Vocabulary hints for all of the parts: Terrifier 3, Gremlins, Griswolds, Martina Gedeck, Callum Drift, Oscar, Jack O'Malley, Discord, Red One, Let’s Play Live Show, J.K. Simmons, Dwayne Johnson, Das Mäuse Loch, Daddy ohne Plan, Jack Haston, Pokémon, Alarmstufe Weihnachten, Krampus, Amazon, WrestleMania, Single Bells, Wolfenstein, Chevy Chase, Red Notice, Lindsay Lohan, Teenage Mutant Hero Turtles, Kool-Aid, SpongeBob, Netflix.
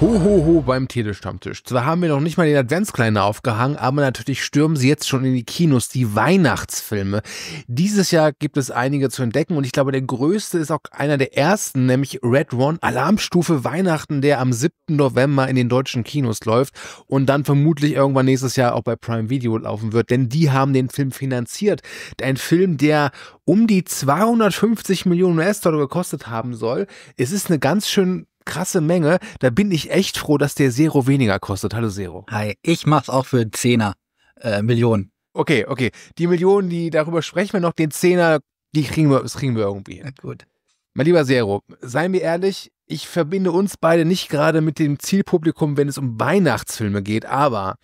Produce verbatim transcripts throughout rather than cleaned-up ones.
Ho, ho, ho beim Telestammtisch. Zwar haben wir noch nicht mal den Adventskalender aufgehangen, aber natürlich stürmen sie jetzt schon in die Kinos, die Weihnachtsfilme. Dieses Jahr gibt es einige zu entdecken und ich glaube, der größte ist auch einer der ersten, nämlich Red One, Alarmstufe Weihnachten, der am siebten November in den deutschen Kinos läuft und dann vermutlich irgendwann nächstes Jahr auch bei Prime Video laufen wird, denn die haben den Film finanziert. Ein Film, der um die zweihundertfünfzig Millionen US-Dollar gekostet haben soll. Es ist eine ganz schön krasse Menge, da bin ich echt froh, dass der Zero weniger kostet. Hallo Zero. Hi, ich mach's auch für einen Zehner, äh, Millionen. Okay, okay, die Millionen, die darüber sprechen wir noch, den Zehner, die kriegen wir, das kriegen wir irgendwie hin. Na gut. Mein lieber Zero, seien wir ehrlich, ich verbinde uns beide nicht gerade mit dem Zielpublikum, wenn es um Weihnachtsfilme geht, aber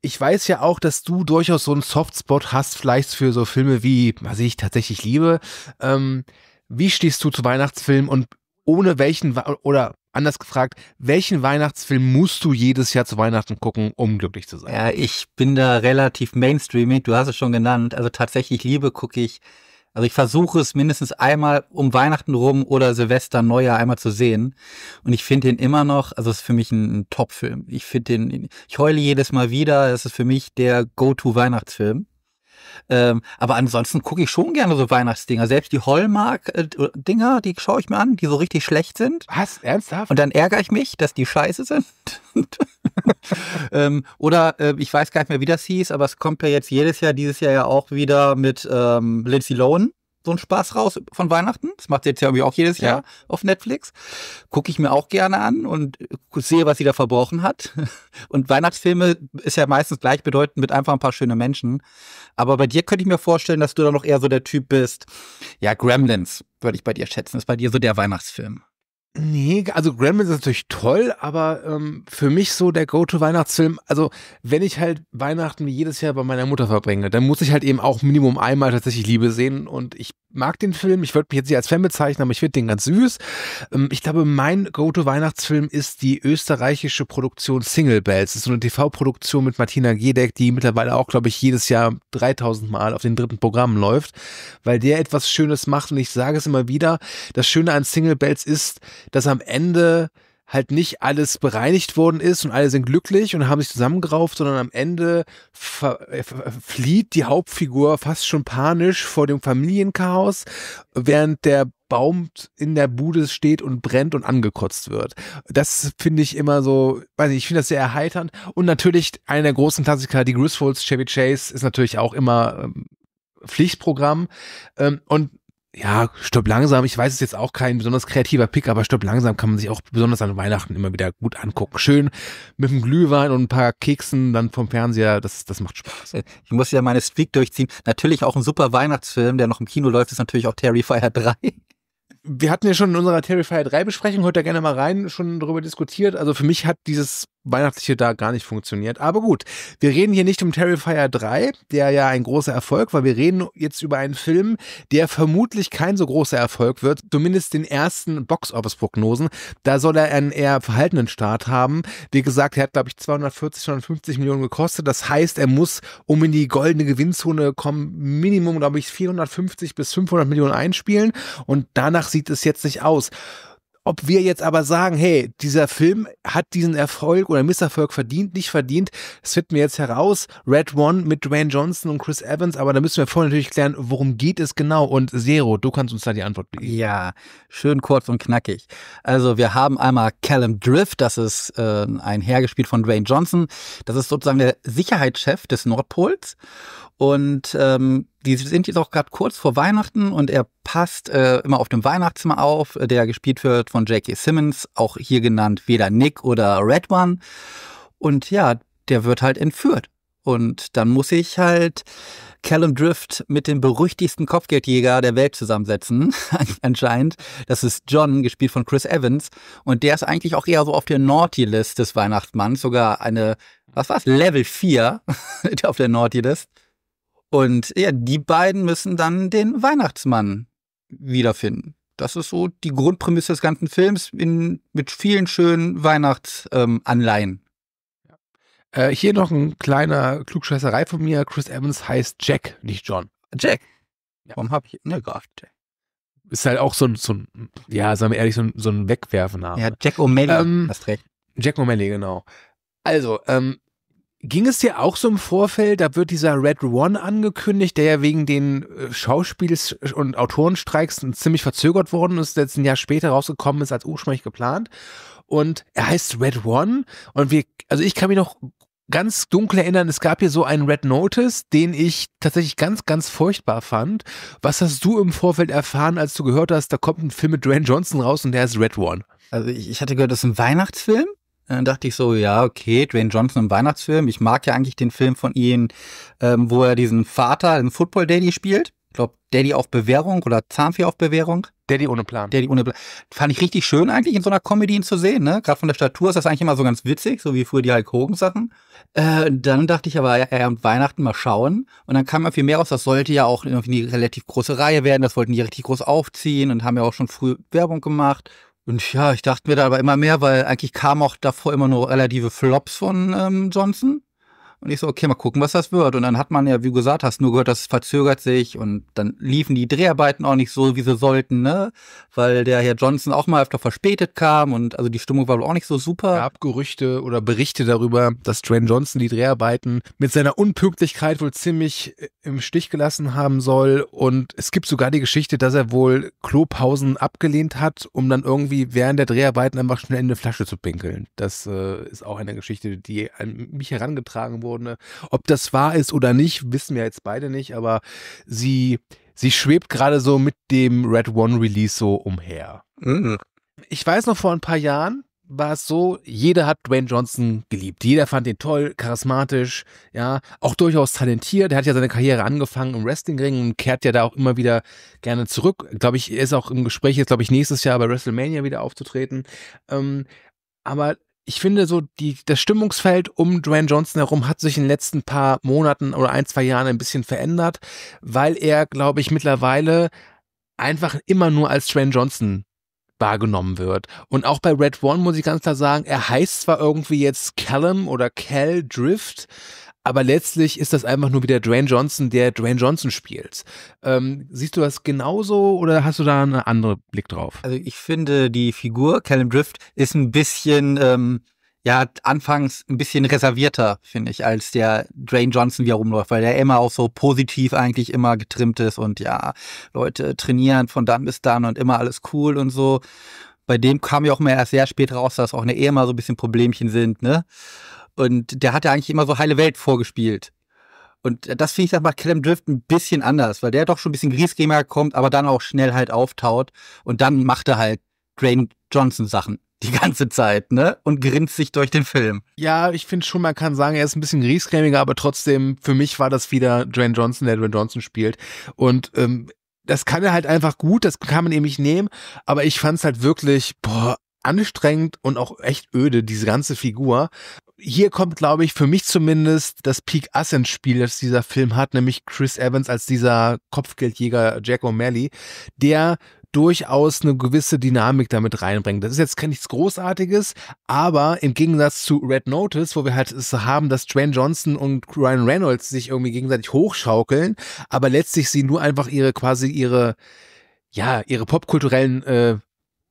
ich weiß ja auch, dass du durchaus so einen Softspot hast, vielleicht für so Filme wie, was ich tatsächlich liebe. Ähm, wie stehst du zu Weihnachtsfilmen und ohne welchen, oder anders gefragt, welchen Weihnachtsfilm musst du jedes Jahr zu Weihnachten gucken, um glücklich zu sein? Ja, ich bin da relativ mainstreamig, du hast es schon genannt. Also tatsächlich Liebe gucke ich, also ich versuche es mindestens einmal um Weihnachten rum oder Silvester, Neujahr einmal zu sehen. Und ich finde den immer noch, also es ist für mich ein, ein Top-Film. Ich finde den, ich heule jedes Mal wieder, es ist für mich der Go-To-Weihnachtsfilm. Ähm, aber ansonsten gucke ich schon gerne so Weihnachtsdinger. Selbst die Hallmark-Dinger, die schaue ich mir an, die so richtig schlecht sind. Was? Ernsthaft? Und dann ärgere ich mich, dass die scheiße sind. ähm, oder äh, ich weiß gar nicht mehr, wie das hieß, aber es kommt ja jetzt jedes Jahr, dieses Jahr ja auch wieder mit ähm, Lindsay Lohan so ein Spaß raus von Weihnachten. Das macht sie jetzt ja irgendwie auch jedes Jahr ja. auf Netflix. Gucke ich mir auch gerne an und sehe, was sie da verbrochen hat. Und Weihnachtsfilme ist ja meistens gleichbedeutend mit einfach ein paar schöne Menschen. Aber bei dir könnte ich mir vorstellen, dass du da noch eher so der Typ bist. Ja, Gremlins würde ich bei dir schätzen. Ist bei dir so der Weihnachtsfilm. Nee, also Gremlins ist natürlich toll, aber ähm, für mich so der Go-To-Weihnachtsfilm, also wenn ich halt Weihnachten wie jedes Jahr bei meiner Mutter verbringe, dann muss ich halt eben auch Minimum einmal tatsächlich Liebe sehen und ich mag den Film, ich würde mich jetzt nicht als Fan bezeichnen, aber ich finde den ganz süß. Ähm, ich glaube, mein Go-To-Weihnachtsfilm ist die österreichische Produktion Single Bells. Das ist so eine T V-Produktion mit Martina Gedeck, die mittlerweile auch, glaube ich, jedes Jahr dreitausend Mal auf den dritten Programmen läuft, weil der etwas Schönes macht und ich sage es immer wieder, das Schöne an Single Bells ist, dass am Ende halt nicht alles bereinigt worden ist und alle sind glücklich und haben sich zusammengerauft, sondern am Ende flieht die Hauptfigur fast schon panisch vor dem Familienchaos, während der Baum in der Bude steht und brennt und angekotzt wird. Das finde ich immer so, weiß nicht, ich finde das sehr erheiternd und natürlich einer der großen Klassiker, die Griswolds, Chevy Chase, ist natürlich auch immer ähm, Pflichtprogramm ähm, und ja, Stirb langsam, ich weiß, es ist jetzt auch kein besonders kreativer Pick, aber Stirb langsam kann man sich auch besonders an Weihnachten immer wieder gut angucken. Schön mit dem Glühwein und ein paar Keksen dann vom Fernseher, das, das macht Spaß. Ich muss ja meine Streak durchziehen. Natürlich auch ein super Weihnachtsfilm, der noch im Kino läuft, ist natürlich auch Terrifier drei. Wir hatten ja schon in unserer Terrifier drei Besprechung, hört da gerne mal rein, schon darüber diskutiert. Also für mich hat dieses Weihnachtliche da gar nicht funktioniert. Aber gut, wir reden hier nicht um Terrifier drei, der ja ein großer Erfolg war. Wir reden jetzt über einen Film, der vermutlich kein so großer Erfolg wird, zumindest den ersten Box-Office-Prognosen. Da soll er einen eher verhaltenen Start haben. Wie gesagt, er hat, glaube ich, zweihundertvierzig, zweihundertfünfzig Millionen gekostet. Das heißt, er muss, um in die goldene Gewinnzone kommen, Minimum, glaube ich, vierhundertfünfzig bis fünfhundert Millionen einspielen. Und danach sieht es jetzt nicht aus. Ob wir jetzt aber sagen, hey, dieser Film hat diesen Erfolg oder Misserfolg verdient, nicht verdient, das finden wir jetzt heraus. Red One mit Dwayne Johnson und Chris Evans, aber da müssen wir vorher natürlich klären, worum geht es genau? Und Zero, du kannst uns da die Antwort geben. Ja, schön kurz und knackig. Also wir haben einmal Callum Drift, das ist äh, ein Herr, gespielt von Dwayne Johnson. Das ist sozusagen der Sicherheitschef des Nordpols. Und ähm, die sind jetzt auch gerade kurz vor Weihnachten und er passt äh, immer auf dem Weihnachtszimmer auf, der gespielt wird von J K. Simmons, auch hier genannt weder Nick oder Red One. Und ja, der wird halt entführt. Und dann muss ich halt Callum Drift mit dem berüchtigsten Kopfgeldjäger der Welt zusammensetzen, anscheinend. Das ist John, gespielt von Chris Evans. Und der ist eigentlich auch eher so auf der Naughty-List des Weihnachtsmanns, sogar eine, was war's, Level vier auf der Naughty-List. Und ja, die beiden müssen dann den Weihnachtsmann wiederfinden. Das ist so die Grundprämisse des ganzen Films in, mit vielen schönen Weihnachtsanleihen. Ähm, äh, hier noch ein kleiner Klugscheißerei von mir. Chris Evans heißt Jack, nicht John. Jack? Ja. Warum habe ich... Ne, Gott, Jack. Ist halt auch so ein, so ein, ja, sagen wir ehrlich, so ein, so ein Wegwerfenname. Ja, Jack O'Malley, ähm, hast recht. Jack O'Malley, genau. Also, ähm, ging es dir auch so im Vorfeld, da wird dieser Red One angekündigt, der ja wegen den Schauspiels- und Autorenstreiks ziemlich verzögert worden ist, jetzt ein Jahr später rausgekommen ist als ursprünglich geplant. Und er heißt Red One und wir, also ich kann mich noch ganz dunkel erinnern, es gab hier so einen Red Notice, den ich tatsächlich ganz, ganz furchtbar fand. Was hast du im Vorfeld erfahren, als du gehört hast, da kommt ein Film mit Dwayne Johnson raus und der heißt Red One? Also ich, ich hatte gehört, das ist ein Weihnachtsfilm. Dann dachte ich so, ja, okay, Dwayne Johnson im Weihnachtsfilm. Ich mag ja eigentlich den Film von ihm, ähm, wo er diesen Vater, einen Football-Daddy spielt. Ich glaube, Daddy auf Bewährung oder Zahnfee auf Bewährung. Daddy ohne Plan. Daddy ohne Plan. Fand ich richtig schön eigentlich, in so einer Comedy ihn zu sehen. Ne? Gerade von der Statur ist das eigentlich immer so ganz witzig, so wie früher die Hulk Hogan-Sachen. Äh, dann dachte ich aber, ja, ja, Weihnachten mal schauen. Und dann kam ja viel mehr raus. Das sollte ja auch irgendwie eine relativ große Reihe werden. Das wollten die richtig groß aufziehen und haben ja auch schon früh Werbung gemacht. Und ja, ich dachte mir da aber immer mehr, weil eigentlich kamen auch davor immer nur relative Flops von ähm, Johnson. Und ich so, okay, mal gucken, was das wird. Und dann hat man ja, wie du gesagt hast, nur gehört, das verzögert sich. Und dann liefen die Dreharbeiten auch nicht so, wie sie sollten, ne? Weil der Herr Johnson auch mal öfter verspätet kam. Und also die Stimmung war wohl auch nicht so super. Es gab Gerüchte oder Berichte darüber, dass Dwayne Johnson die Dreharbeiten mit seiner Unpünktlichkeit wohl ziemlich im Stich gelassen haben soll. Und es gibt sogar die Geschichte, dass er wohl Klopausen abgelehnt hat, um dann irgendwie während der Dreharbeiten einfach schnell in eine Flasche zu pinkeln. Das äh, ist auch eine Geschichte, die an mich herangetragen wurde. Ob das wahr ist oder nicht, wissen wir jetzt beide nicht, aber sie, sie schwebt gerade so mit dem Red One Release so umher. Mhm. Ich weiß noch, vor ein paar Jahren war es so, jeder hat Dwayne Johnson geliebt. Jeder fand ihn toll, charismatisch, ja, auch durchaus talentiert. Er hat ja seine Karriere angefangen im Wrestling-Ring und kehrt ja da auch immer wieder gerne zurück. Glaube ich, ist auch im Gespräch jetzt, glaube ich, nächstes Jahr bei WrestleMania wieder aufzutreten. Ähm, aber ich finde so, die, das Stimmungsfeld um Dwayne Johnson herum hat sich in den letzten paar Monaten oder ein, zwei Jahren ein bisschen verändert, weil er, glaube ich, mittlerweile einfach immer nur als Dwayne Johnson wahrgenommen wird. Und auch bei Red One muss ich ganz klar sagen, er heißt zwar irgendwie jetzt Callum oder Cal Drift, aber letztlich ist das einfach nur wieder Dwayne Johnson, der Dwayne Johnson spielt. Ähm, siehst du das genauso oder hast du da einen anderen Blick drauf? Also ich finde, die Figur Callum Drift ist ein bisschen, ähm, ja, anfangs ein bisschen reservierter, finde ich, als der Dwayne Johnson, wie er rumläuft, weil der immer auch so positiv eigentlich immer getrimmt ist und ja, Leute trainieren von dann bis dann und immer alles cool und so. Bei dem kam ja auch mal erst sehr spät raus, dass auch eine Ehe mal so ein bisschen Problemchen sind, ne? Und der hat ja eigentlich immer so heile Welt vorgespielt. Und das finde ich, das macht Callum Drift ein bisschen anders, weil der doch schon ein bisschen griesgrämiger kommt, aber dann auch schnell halt auftaut. Und dann macht er halt Dwayne Johnson Sachen die ganze Zeit, ne? Und grinst sich durch den Film. Ja, ich finde schon, man kann sagen, er ist ein bisschen griesgrämiger, aber trotzdem, für mich war das wieder Dwayne Johnson, der Dwayne Johnson spielt. Und ähm, das kann er halt einfach gut, das kann man eben nicht nehmen. Aber ich fand es halt wirklich, boah, anstrengend und auch echt öde, diese ganze Figur. Hier kommt, glaube ich, für mich zumindest das Peak Ass ins Spiel, das dieser Film hat, nämlich Chris Evans als dieser Kopfgeldjäger Jack O'Malley, der durchaus eine gewisse Dynamik damit reinbringt. Das ist jetzt nichts Großartiges, aber im Gegensatz zu Red Notice, wo wir halt es haben, dass Dwayne Johnson und Ryan Reynolds sich irgendwie gegenseitig hochschaukeln, aber letztlich sie nur einfach ihre quasi ihre, ja, ihre popkulturellen äh,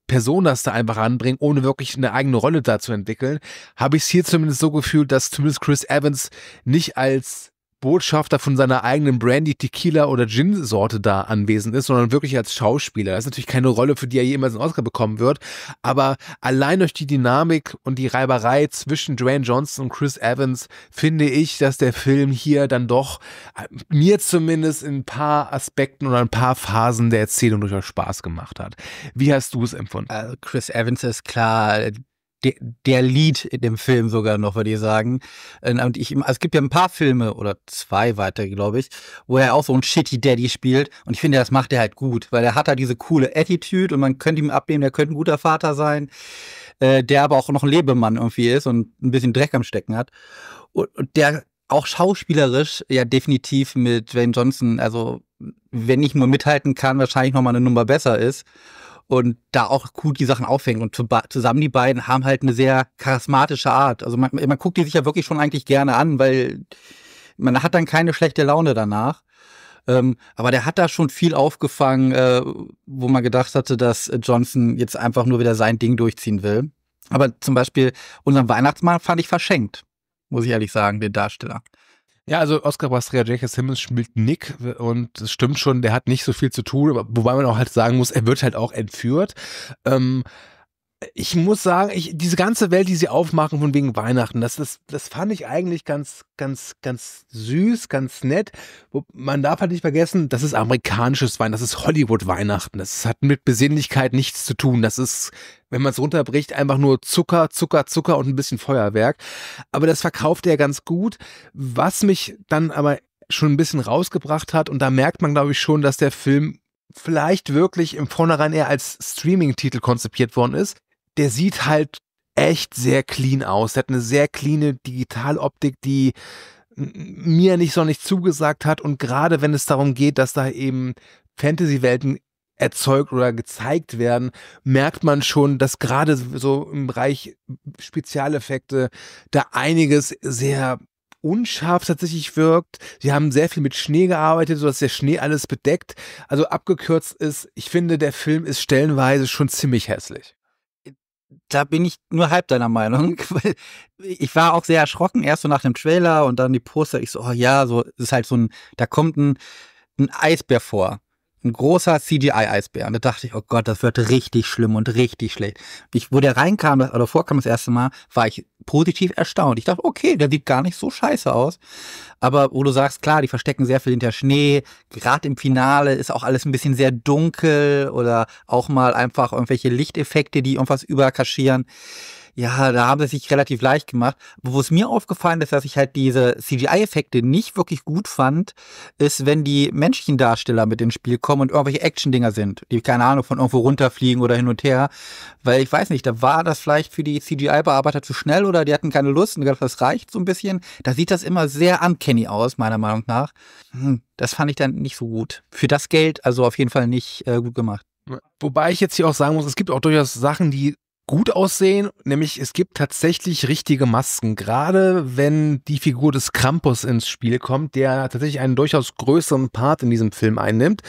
Personas da einfach anbringen, ohne wirklich eine eigene Rolle da zu entwickeln, habe ich es hier zumindest so gefühlt, dass zumindest Chris Evans nicht als Botschafter von seiner eigenen Brandy, Tequila oder Gin-Sorte da anwesend ist, sondern wirklich als Schauspieler. Das ist natürlich keine Rolle, für die er jemals einen Oscar bekommen wird, aber allein durch die Dynamik und die Reiberei zwischen Dwayne Johnson und Chris Evans finde ich, dass der Film hier dann doch mir zumindest in ein paar Aspekten oder ein paar Phasen der Erzählung durchaus Spaß gemacht hat. Wie hast du es empfunden? Also Chris Evans ist klar Der, der Lead in dem Film sogar noch, würde ich sagen. Und ich, also es gibt ja ein paar Filme oder zwei weitere, glaube ich, wo er auch so einen Shitty Daddy spielt. Und ich finde, das macht er halt gut, weil er hat halt diese coole Attitude und man könnte ihm abnehmen, der könnte ein guter Vater sein, äh, der aber auch noch ein Lebemann irgendwie ist und ein bisschen Dreck am Stecken hat. Und, und der auch schauspielerisch ja definitiv mit Dwayne Johnson, also wenn nicht nur mithalten kann, wahrscheinlich nochmal eine Nummer besser ist und da auch gut die Sachen auffängt. Und zusammen die beiden haben halt eine sehr charismatische Art. Also man, man guckt die sich ja wirklich schon eigentlich gerne an, weil man hat dann keine schlechte Laune danach. Ähm, aber der hat da schon viel aufgefangen, äh, wo man gedacht hatte, dass Johnson jetzt einfach nur wieder sein Ding durchziehen will. Aber zum Beispiel unseren Weihnachtsmann fand ich verschenkt, muss ich ehrlich sagen, den Darsteller. Ja, also Oscar Bastrea, J K. Simmons spielt Nick und es stimmt schon, der hat nicht so viel zu tun, wobei man auch halt sagen muss, er wird halt auch entführt. Ähm, ich muss sagen, ich, diese ganze Welt, die sie aufmachen von wegen Weihnachten, das, das, das fand ich eigentlich ganz, ganz, ganz süß, ganz nett. Man darf halt nicht vergessen, das ist amerikanisches Weihnachten, das ist Hollywood-Weihnachten, das hat mit Besinnlichkeit nichts zu tun, das ist... wenn man es runterbricht, einfach nur Zucker, Zucker, Zucker und ein bisschen Feuerwerk. Aber das verkauft er ganz gut. Was mich dann aber schon ein bisschen rausgebracht hat, und da merkt man, glaube ich, schon, dass der Film vielleicht wirklich im Vornherein eher als Streaming-Titel konzipiert worden ist, der sieht halt echt sehr clean aus. Der hat eine sehr cleane Digitaloptik, die mir nicht so nicht zugesagt hat. Und gerade wenn es darum geht, dass da eben Fantasy-Welten erzeugt oder gezeigt werden, merkt man schon, dass gerade so im Bereich Spezialeffekte da einiges sehr unscharf tatsächlich wirkt. Sie haben sehr viel mit Schnee gearbeitet, sodass der Schnee alles bedeckt. Also abgekürzt ist, ich finde, der Film ist stellenweise schon ziemlich hässlich. Da bin ich nur halb deiner Meinung. Ich war auch sehr erschrocken, erst so nach dem Trailer und dann die Poster. Ich so, oh ja, so ist halt so ein, da kommt ein, ein Eisbär vor. Ein großer C G I-Eisbär. Und da dachte ich, oh Gott, das wird richtig schlimm und richtig schlecht. Ich, wo der reinkam oder vorkam das erste Mal, war ich positiv erstaunt. Ich dachte, okay, der sieht gar nicht so scheiße aus. Aber wo du sagst, klar, die verstecken sehr viel hinter Schnee. Gerade im Finale ist auch alles ein bisschen sehr dunkel oder auch mal einfach irgendwelche Lichteffekte, die irgendwas überkaschieren. Ja, da haben sie sich relativ leicht gemacht. Wo es mir aufgefallen ist, dass ich halt diese C G I-Effekte nicht wirklich gut fand, ist, wenn die menschlichen Darsteller mit ins Spiel kommen und irgendwelche Action-Dinger sind, die, keine Ahnung, von irgendwo runterfliegen oder hin und her. Weil ich weiß nicht, da war das vielleicht für die C G I-Bearbeiter zu schnell oder die hatten keine Lust und gedacht, das reicht so ein bisschen. Da sieht das immer sehr uncanny aus, meiner Meinung nach. Hm, das fand ich dann nicht so gut. Für das Geld also auf jeden Fall nicht äh, gut gemacht. Wobei ich jetzt hier auch sagen muss, es gibt auch durchaus Sachen, die gut aussehen, nämlich es gibt tatsächlich richtige Masken, gerade wenn die Figur des Krampus ins Spiel kommt, der tatsächlich einen durchaus größeren Part in diesem Film einnimmt,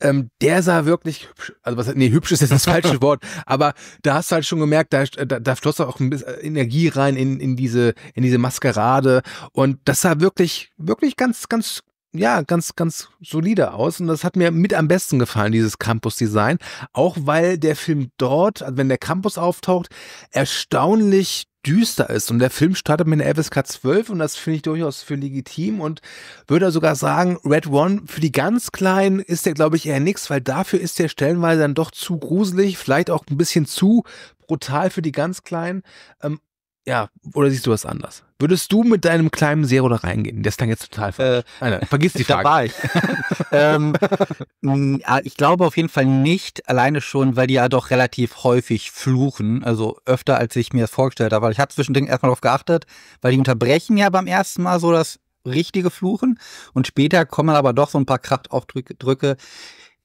ähm, der sah wirklich hübsch, also was, nee, hübsch ist jetzt das falsche Wort, aber da hast du halt schon gemerkt, da, da, da floss auch ein bisschen Energie rein in, in diese, in diese Maskerade und das sah wirklich, wirklich ganz, ganz ja, ganz, ganz solide aus und das hat mir mit am besten gefallen, dieses Krampus-Design, auch weil der Film dort, also wenn der Krampus auftaucht, erstaunlich düster ist und der Film startet mit einer F S K zwölf und das finde ich durchaus für legitim und würde sogar sagen, Red One, für die ganz Kleinen ist der, glaube ich, eher nix, weil dafür ist der stellenweise dann doch zu gruselig, vielleicht auch ein bisschen zu brutal für die ganz Kleinen. Ähm, Ja, oder siehst du was anders? Würdest du mit deinem kleinen Zero da reingehen? Das klang jetzt total falsch. Äh, nein, nein, vergiss die Frage. Da war ich. ähm, ich glaube auf jeden Fall nicht, alleine schon, weil die ja doch relativ häufig fluchen, also öfter, als ich mir das vorgestellt habe. Ich habe zwischendurch erstmal darauf geachtet, weil die unterbrechen ja beim ersten Mal so das richtige Fluchen und später kommen aber doch so ein paar Kraftaufdrücke.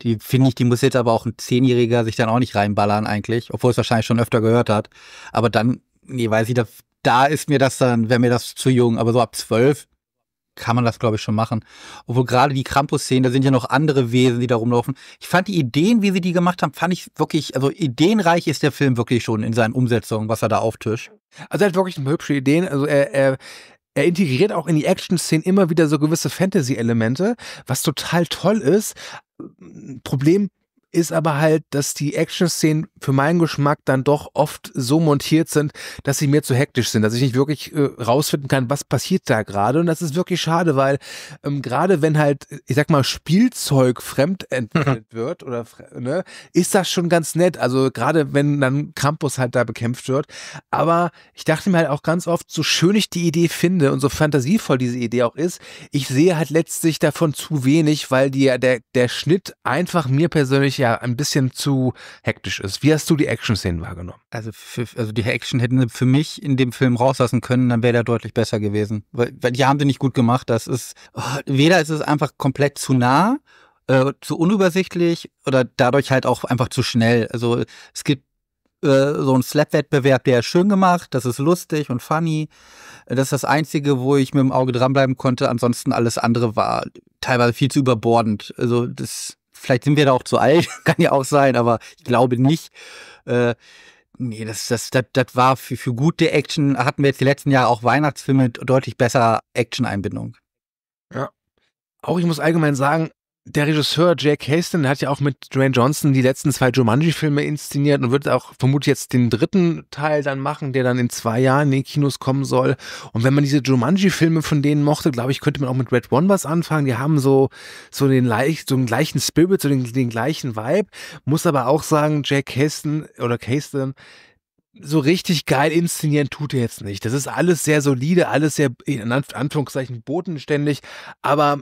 Die finde ich, die muss jetzt aber auch ein Zehnjähriger sich dann auch nicht reinballern eigentlich, obwohl es wahrscheinlich schon öfter gehört hat. Aber dann nee, weiß ich, da, da ist mir das dann, wäre mir das zu jung, aber so ab zwölf kann man das, glaube ich, schon machen. Obwohl gerade die Krampus-Szenen, da sind ja noch andere Wesen, die da rumlaufen. Ich fand die Ideen, wie sie die gemacht haben, fand ich wirklich, also ideenreich ist der Film wirklich schon in seinen Umsetzungen, was er da auftischt. Also er hat wirklich hübsche Ideen, also er, er, er integriert auch in die Action-Szenen immer wieder so gewisse Fantasy-Elemente, was total toll ist. Problem ist aber halt, dass die Action-Szenen für meinen Geschmack dann doch oft so montiert sind, dass sie mir zu hektisch sind, dass ich nicht wirklich äh, rausfinden kann, was passiert da gerade. Und das ist wirklich schade, weil ähm, gerade wenn halt, ich sag mal, Spielzeug fremdentwickelt wird, oder ne, ist das schon ganz nett. Also gerade wenn dann Krampus halt da bekämpft wird. Aber ich dachte mir halt auch ganz oft, so schön ich die Idee finde und so fantasievoll diese Idee auch ist, ich sehe halt letztlich davon zu wenig, weil die, der, der Schnitt einfach mir persönlich ja ein bisschen zu hektisch ist. Wie hast du die Action-Szenen wahrgenommen? Also, für, also die Action hätten sie für mich in dem Film rauslassen können, dann wäre der deutlich besser gewesen. Weil, weil die haben sie nicht gut gemacht. Das ist, oh, weder ist es einfach komplett zu nah, äh, zu unübersichtlich oder dadurch halt auch einfach zu schnell. Also es gibt so ein Slap-Wettbewerb, der ist schön gemacht, das ist lustig und funny. Das ist das Einzige, wo ich mit dem Auge dranbleiben konnte. Ansonsten alles andere war teilweise viel zu überbordend. Also das, vielleicht sind wir da auch zu alt, kann ja auch sein, aber ich glaube nicht. Äh, nee, das, das, das, das war für, für gute Action, hatten wir jetzt die letzten Jahre auch Weihnachtsfilme mit deutlich besser Action-Einbindung. Ja, auch ich muss allgemein sagen, der Regisseur Jack Haston hat ja auch mit Dwayne Johnson die letzten zwei Jumanji-Filme inszeniert und wird auch vermutlich jetzt den dritten Teil dann machen, der dann in zwei Jahren in den Kinos kommen soll. Und wenn man diese Jumanji-Filme von denen mochte, glaube ich, könnte man auch mit Red One was anfangen. Die haben so, so, den, leicht, so den gleichen Spirit, so den, den gleichen Vibe. Muss aber auch sagen, Jack Haston oder Haston, so richtig geil inszenieren tut er jetzt nicht. Das ist alles sehr solide, alles sehr, in Anführungszeichen, bodenständig, aber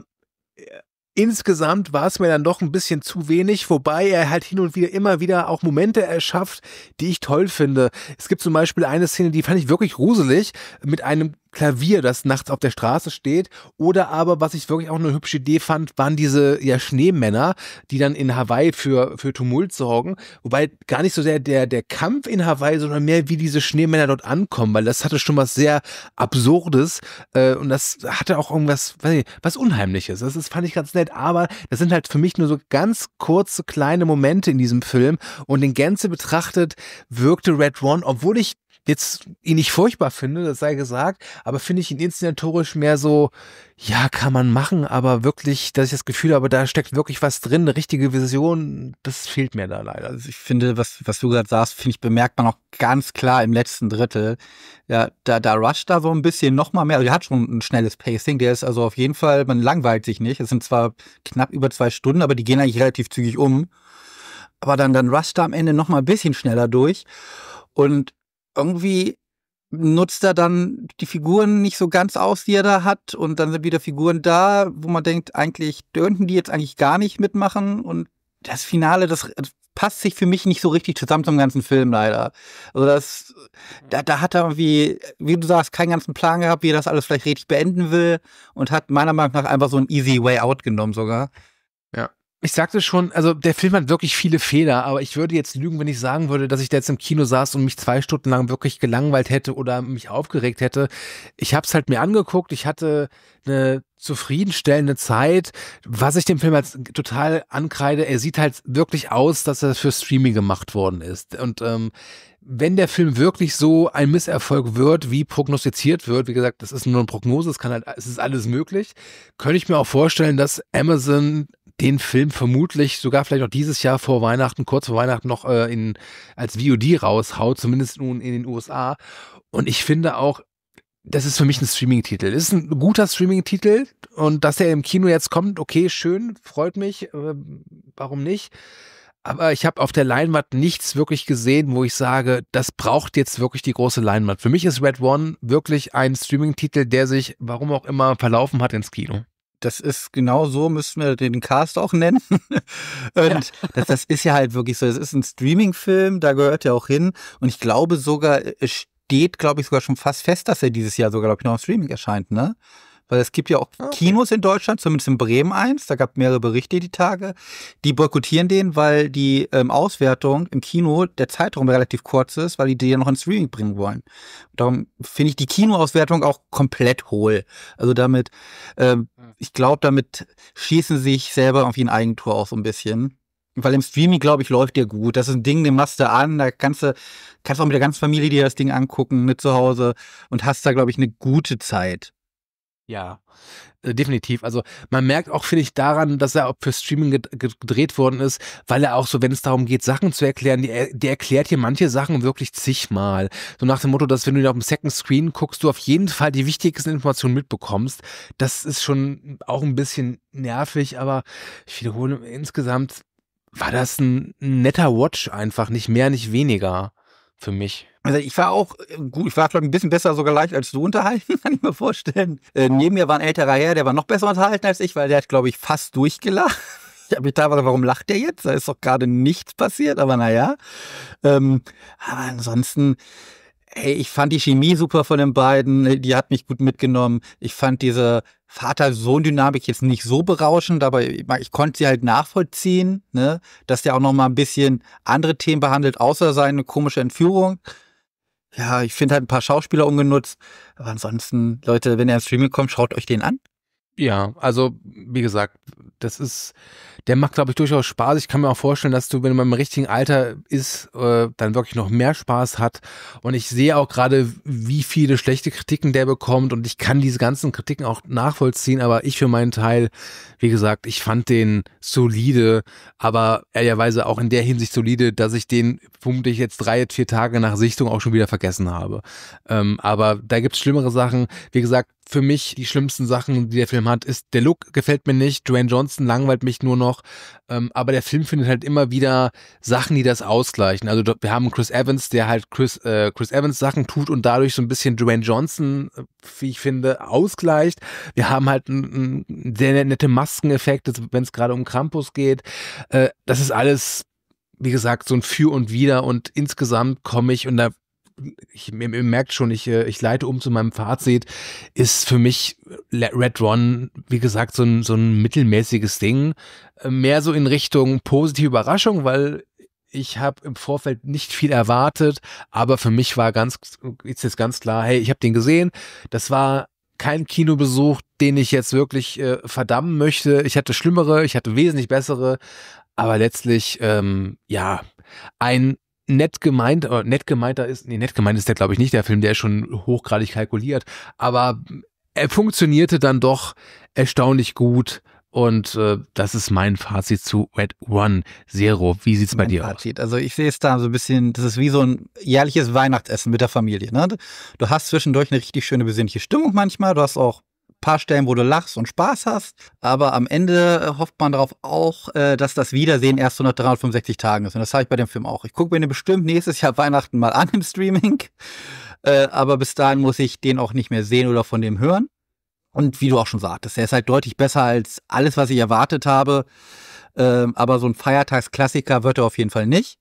insgesamt war es mir dann doch ein bisschen zu wenig, wobei er halt hin und wieder immer wieder auch Momente erschafft, die ich toll finde. Es gibt zum Beispiel eine Szene, die fand ich wirklich gruselig, mit einem Klavier, das nachts auf der Straße steht. Oder aber, was ich wirklich auch eine hübsche Idee fand, waren diese ja, Schneemänner, die dann in Hawaii für, für Tumult sorgen. Wobei gar nicht so sehr der, der Kampf in Hawaii, sondern mehr wie diese Schneemänner dort ankommen, weil das hatte schon was sehr Absurdes äh, und das hatte auch irgendwas, weiß nicht, was Unheimliches. Das ist, fand ich ganz nett, aber das sind halt für mich nur so ganz kurze, kleine Momente in diesem Film und in Gänze betrachtet wirkte Red One, obwohl ich jetzt ihn nicht furchtbar finde, das sei gesagt, aber finde ich ihn inszenatorisch mehr so, ja, kann man machen, aber wirklich, dass ich das Gefühl habe, da steckt wirklich was drin, eine richtige Vision, das fehlt mir da leider. Also ich finde, was, was du gerade sagst, finde ich, bemerkt man auch ganz klar im letzten Drittel, ja, da, da rusht da so ein bisschen nochmal mehr, also der hat schon ein schnelles Pacing, der ist also auf jeden Fall, man langweilt sich nicht, es sind zwar knapp über zwei Stunden, aber die gehen eigentlich relativ zügig um, aber dann, dann rusht er am Ende nochmal ein bisschen schneller durch und irgendwie nutzt er dann die Figuren nicht so ganz aus, die er da hat. Und dann sind wieder Figuren da, wo man denkt, eigentlich dürften die jetzt eigentlich gar nicht mitmachen. Und das Finale, das passt sich für mich nicht so richtig zusammen zum ganzen Film leider. Also das, da, da hat er irgendwie, wie du sagst, keinen ganzen Plan gehabt, wie er das alles vielleicht richtig beenden will. Und hat meiner Meinung nach einfach so einen easy way out genommen sogar. Ja. Ich sagte schon, also der Film hat wirklich viele Fehler, aber ich würde jetzt lügen, wenn ich sagen würde, dass ich da jetzt im Kino saß und mich zwei Stunden lang wirklich gelangweilt hätte oder mich aufgeregt hätte. Ich habe es halt mir angeguckt, ich hatte eine zufriedenstellende Zeit, was ich dem Film als total ankreide, er sieht halt wirklich aus, dass er für Streaming gemacht worden ist. Und ähm, wenn der Film wirklich so ein Misserfolg wird, wie prognostiziert wird, wie gesagt, das ist nur eine Prognose, es kann halt, es ist alles möglich, könnte ich mir auch vorstellen, dass Amazon den Film vermutlich sogar vielleicht noch dieses Jahr vor Weihnachten, kurz vor Weihnachten noch äh, in, als V O D raushaut, zumindest nun in den U S A. Und ich finde auch, das ist für mich ein Streaming-Titel. Das ist ein guter Streaming-Titel und dass er im Kino jetzt kommt, okay, schön, freut mich, äh, warum nicht? Aber ich habe auf der Leinwand nichts wirklich gesehen, wo ich sage, das braucht jetzt wirklich die große Leinwand. Für mich ist Red One wirklich ein Streaming-Titel, der sich, warum auch immer, verlaufen hat ins Kino. Das ist genau so, müssen wir den Cast auch nennen. Und ja. das, das ist ja halt wirklich so. Es ist ein Streaming-Film, da gehört er auch hin. Und ich glaube sogar, es steht, glaube ich, sogar schon fast fest, dass er dieses Jahr sogar, glaube ich, noch im Streaming erscheint, ne? Weil es gibt ja auch okay. Kinos in Deutschland, zumindest in Bremen eins, da gab es mehrere Berichte die Tage, die boykottieren den, weil die ähm, Auswertung im Kino, der Zeitraum relativ kurz ist, weil die den ja noch ins Streaming bringen wollen. Und darum finde ich die Kinoauswertung auch komplett hohl. Also damit, ähm, ich glaube, damit schießen sie sich selber irgendwie ein Eigentor auch so ein bisschen. Weil im Streaming, glaube ich, läuft der gut. Das ist ein Ding, den machst du an, da kannst du, kannst auch mit der ganzen Familie dir das Ding angucken, mit zu Hause und hast da, glaube ich, eine gute Zeit. Ja, äh, definitiv. Also man merkt auch, finde ich, daran, dass er auch für Streaming gedreht worden ist, weil er auch so, wenn es darum geht, Sachen zu erklären, die er, der erklärt hier manche Sachen wirklich zigmal. So nach dem Motto, dass wenn du auf dem Second Screen guckst, du auf jeden Fall die wichtigsten Informationen mitbekommst. Das ist schon auch ein bisschen nervig, aber ich wiederhole, insgesamt war das ein netter Watch einfach, nicht mehr, nicht weniger für mich. Also ich war auch gut, ich war glaube ich ein bisschen besser sogar leicht als du unterhalten, kann ich mir vorstellen. Äh, neben mir war ein älterer Herr, der war noch besser unterhalten als ich, weil der hat glaube ich fast durchgelacht. Ich habe mich teilweise, warum lacht der jetzt? Da ist doch gerade nichts passiert, aber naja. Ähm, aber ansonsten, hey, ich fand die Chemie super von den beiden. Die hat mich gut mitgenommen. Ich fand diese Vater-Sohn-Dynamik jetzt nicht so berauschend, aber ich, ich konnte sie halt nachvollziehen, ne? Dass der auch noch mal ein bisschen andere Themen behandelt, außer seine komische Entführung. Ja, ich finde halt ein paar Schauspieler ungenutzt. Aber ansonsten, Leute, wenn er ins Streaming kommt, schaut euch den an. Ja, also wie gesagt, das ist, der macht, glaube ich, durchaus Spaß. Ich kann mir auch vorstellen, dass du, wenn man im richtigen Alter ist, äh, dann wirklich noch mehr Spaß hat. Und ich sehe auch gerade, wie viele schlechte Kritiken der bekommt. Und ich kann diese ganzen Kritiken auch nachvollziehen. Aber ich für meinen Teil, wie gesagt, ich fand den solide, aber ehrlicherweise auch in der Hinsicht solide, dass ich den vermutlich jetzt drei, vier Tage nach Sichtung auch schon wieder vergessen habe. Ähm, aber da gibt es schlimmere Sachen. Wie gesagt, für mich die schlimmsten Sachen, die der Film hat, ist, der Look gefällt mir nicht, Dwayne Johnson langweilt mich nur noch, ähm, aber der Film findet halt immer wieder Sachen, die das ausgleichen. Also wir haben Chris Evans, der halt Chris, äh, Chris Evans Sachen tut und dadurch so ein bisschen Dwayne Johnson, wie ich finde, ausgleicht. Wir haben halt einen sehr nette Maskeneffekte, wenn es gerade um Krampus geht. Äh, das ist alles, wie gesagt, so ein Für und Wider und insgesamt komme ich und da Ich, ihr, ihr merkt schon, ich, ich leite um zu meinem Fazit, ist für mich Red One, wie gesagt, so ein, so ein mittelmäßiges Ding. Mehr so in Richtung positive Überraschung, weil ich habe im Vorfeld nicht viel erwartet, aber für mich war ganz, ist jetzt ganz klar, hey, ich habe den gesehen, das war kein Kinobesuch, den ich jetzt wirklich äh, verdammen möchte. Ich hatte schlimmere, ich hatte wesentlich bessere, aber letztlich, ähm, ja, ein nett gemeint, äh, nett gemeinter ist, nee, nett gemeint ist der, glaube ich, nicht der Film, der ist schon hochgradig kalkuliert, aber er funktionierte dann doch erstaunlich gut und äh, das ist mein Fazit zu Red One. Zero, wie sieht's bei mein dir Fazit aus? Also ich sehe es da so ein bisschen, das ist wie so ein jährliches Weihnachtsessen mit der Familie, ne? Du hast zwischendurch eine richtig schöne besinnliche Stimmung manchmal, du hast auch paar Stellen, wo du lachst und Spaß hast, aber am Ende hofft man darauf auch, dass das Wiedersehen erst so nach dreihundertfünfundsechzig Tagen ist. Und das habe ich bei dem Film auch. Ich gucke mir den bestimmt nächstes Jahr Weihnachten mal an im Streaming, aber bis dahin muss ich den auch nicht mehr sehen oder von dem hören. Und wie du auch schon sagtest, er ist halt deutlich besser als alles, was ich erwartet habe, aber so ein Feiertagsklassiker wird er auf jeden Fall nicht.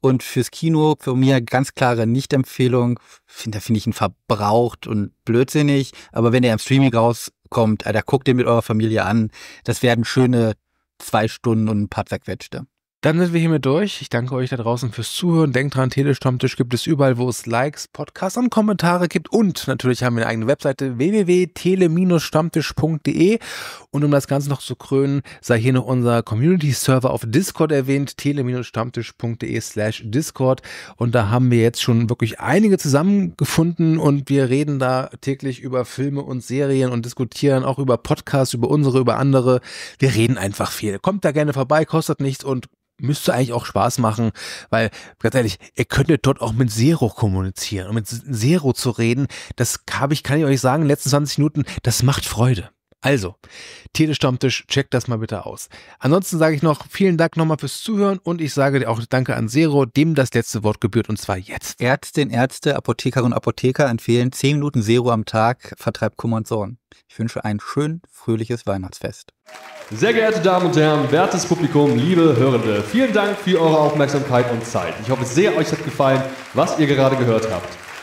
Und fürs Kino, für mich ganz klare Nicht-Empfehlung, finde find ich ihn verbraucht und blödsinnig, aber wenn er im Streaming rauskommt, Alter, guckt ihn mit eurer Familie an, das werden schöne zwei Stunden und ein paar zerquetschte. Dann sind wir hiermit durch. Ich danke euch da draußen fürs Zuhören. Denkt dran, Telestammtisch gibt es überall, wo es Likes, Podcasts und Kommentare gibt. Und natürlich haben wir eine eigene Webseite w w w punkt tele bindestrich stammtisch punkt de. Und um das Ganze noch zu krönen, sei hier noch unser Community-Server auf Discord erwähnt, tele bindestrich stammtisch punkt de slash Discord. Und da haben wir jetzt schon wirklich einige zusammengefunden und wir reden da täglich über Filme und Serien und diskutieren auch über Podcasts, über unsere, über andere. Wir reden einfach viel. Kommt da gerne vorbei, kostet nichts und müsste eigentlich auch Spaß machen, weil, ganz ehrlich, ihr könntet dort auch mit Zero kommunizieren und mit Zero zu reden, das habe ich, kann ich euch sagen, in den letzten zwanzig Minuten, das macht Freude. Also, Telestammtisch, checkt das mal bitte aus. Ansonsten sage ich noch, vielen Dank nochmal fürs Zuhören und ich sage auch Danke an Zero, dem das letzte Wort gebührt und zwar jetzt. Ärztinnen, Ärzte, Apothekerinnen und Apotheker empfehlen zehn Minuten Zero am Tag, vertreibt Kummer und Sorgen. Ich wünsche ein schön fröhliches Weihnachtsfest. Sehr geehrte Damen und Herren, wertes Publikum, liebe Hörende, vielen Dank für eure Aufmerksamkeit und Zeit. Ich hoffe sehr, euch hat gefallen, was ihr gerade gehört habt.